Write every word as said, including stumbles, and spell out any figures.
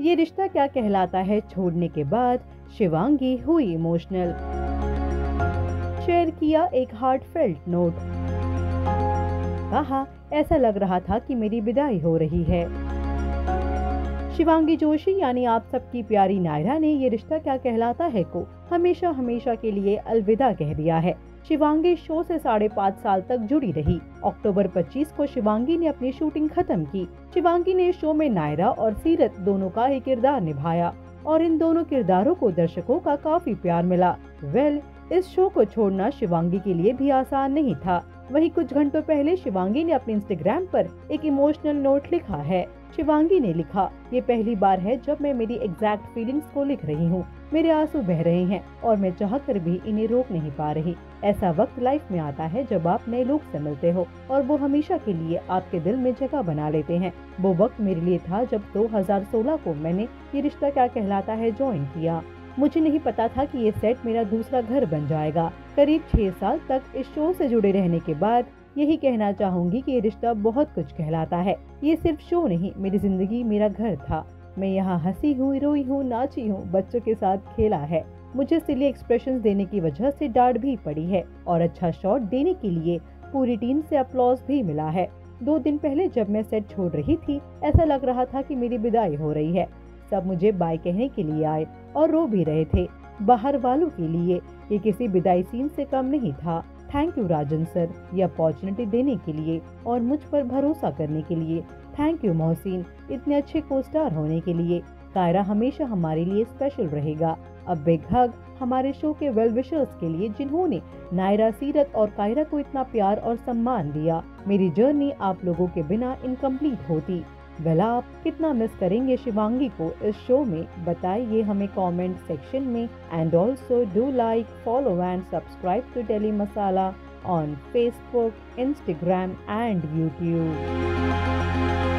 ये रिश्ता क्या कहलाता है छोड़ने के बाद शिवांगी हुई इमोशनल, शेयर किया एक हार्टफेल्ट नोट। कहा, ऐसा लग रहा था कि मेरी विदाई हो रही है। शिवांगी जोशी यानी आप सबकी प्यारी नायरा ने ये रिश्ता क्या कहलाता है को हमेशा हमेशा के लिए अलविदा कह दिया है। शिवांगी शो से साढ़े पाँच साल तक जुड़ी रही। अक्टूबर पच्चीस को शिवांगी ने अपनी शूटिंग खत्म की। शिवांगी ने शो में नायरा और सीरत दोनों का ही किरदार निभाया और इन दोनों किरदारों को दर्शकों का काफी प्यार मिला। वेल, इस शो को छोड़ना शिवांगी के लिए भी आसान नहीं था। वहीं कुछ घंटों पहले शिवांगी ने अपने इंस्टाग्राम पर एक इमोशनल नोट लिखा है। शिवांगी ने लिखा, ये पहली बार है जब मैं मेरी एग्जैक्ट फीलिंग्स को लिख रही हूँ। मेरे आंसू बह रहे हैं और मैं चाहकर भी इन्हें रोक नहीं पा रही। ऐसा वक्त लाइफ में आता है जब आप नए लोग से मिलते हो और वो हमेशा के लिए आपके दिल में जगह बना लेते हैं। वो वक्त मेरे लिए था जब दो हज़ार सोलह को मैंने ये रिश्ता क्या कहलाता है ज्वाइन किया। मुझे नहीं पता था कि ये सेट मेरा दूसरा घर बन जाएगा। करीब छह साल तक इस शो से जुड़े रहने के बाद यही कहना चाहूँगी कि ये रिश्ता बहुत कुछ कहलाता है। ये सिर्फ शो नहीं, मेरी जिंदगी मेरा घर था। मैं यहाँ हंसी हूँ, रोई हूँ, नाची हूँ, बच्चों के साथ खेला है। मुझे सिली एक्सप्रेशंस देने की वजह से डांट भी पड़ी है और अच्छा शॉट देने के लिए पूरी टीम से अपलॉज भी मिला है। दो दिन पहले जब मैं सेट छोड़ रही थी, ऐसा लग रहा था कि मेरी विदाई हो रही है। सब मुझे बाय कहने के लिए आए और रो भी रहे थे। बाहर वालों के लिए ये किसी विदाई सीन से कम नहीं था। थैंक यू राजन सर ये अपॉर्चुनिटी देने के लिए और मुझ पर भरोसा करने के लिए। थैंक यू मोहसिन इतने अच्छे कोस्टार होने के लिए। कायरा हमेशा हमारे लिए स्पेशल रहेगा। अब बिग हग हमारे शो के वेल विशर्स के लिए जिन्होंने नायरा, सीरत और कायरा को इतना प्यार और सम्मान दिया। मेरी जर्नी आप लोगों के बिना इनकम्प्लीट होती। भला आप कितना मिस करेंगे शिवांगी को इस शो में, बताइए हमें कमेंट सेक्शन में। And also do like, follow and subscribe to tele Masala on Facebook, Instagram and YouTube.